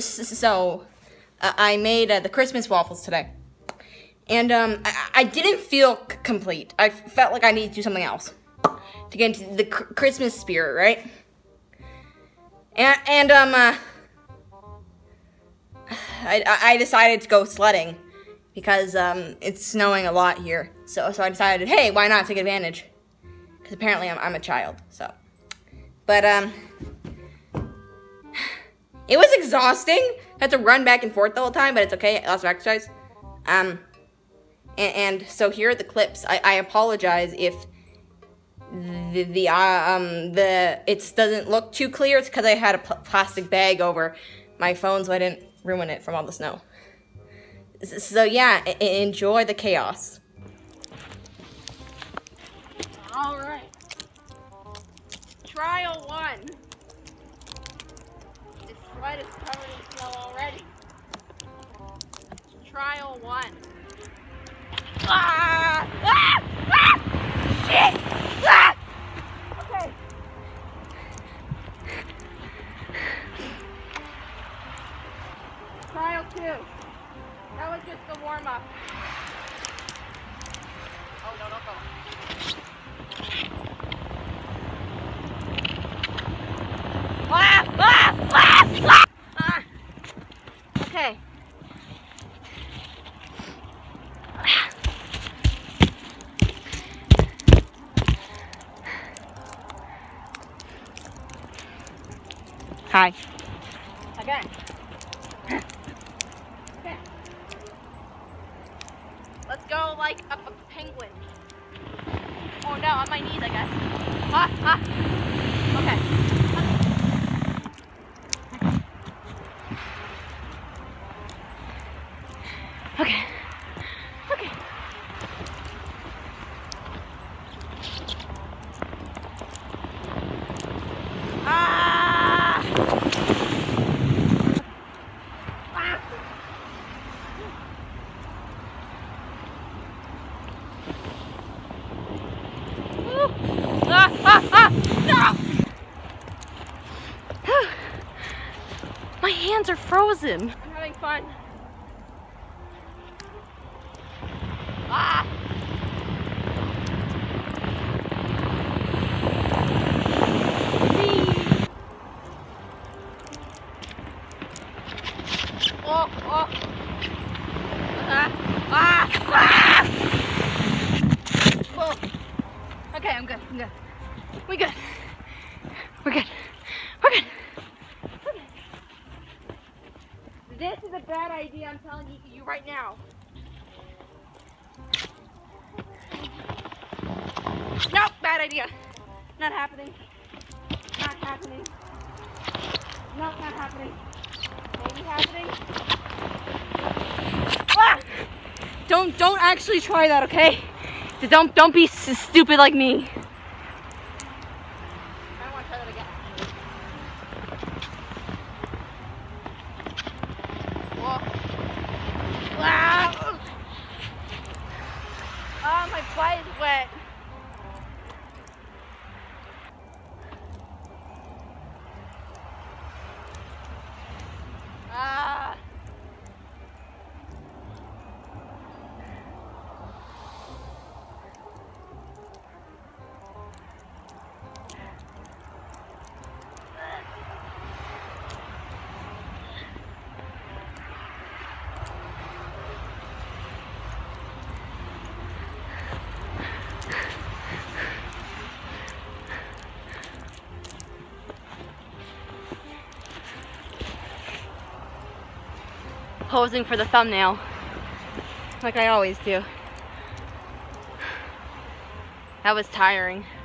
So, I made the Christmas waffles today, and I didn't feel complete. I felt like I needed to do something else to get into the Christmas spirit, right? And I decided to go sledding because it's snowing a lot here. So I decided, hey, why not take advantage? Because apparently I'm a child. So, but it was exhausting. I had to run back and forth the whole time, but it's okay. I lost my exercise. And so here are the clips. I apologize if it doesn't look too clear. It's because I had a plastic bag over my phone, so I didn't ruin it from all the snow. So yeah, enjoy the chaos. All right. Trial one. This sled is covered in snow already. Trial one. Ah! Ah! Ah! Shit! Ah! Okay. Trial two. That was just the warm up. Oh no, don't go. Okay. Hi. Again. Okay. Let's go like up a penguin. Oh no, on my knees, I guess. Ah, ah. Okay. Okay. Okay. Ah! Ah! Ah, ah, ah. No! My hands are frozen. I'm having fun. Ah! Whee. Oh, oh. Ah, ah, ah. Oh. Okay, I'm good, I'm good. We're good. We're good. We're good. Okay. This is a bad idea, I'm telling you right now. Nope, bad idea. Not happening. Not happening. Nope, not happening. Maybe happening. Ah! Don't actually try that, okay? Don't be stupid like me. Posing for the thumbnail, like I always do. That was tiring.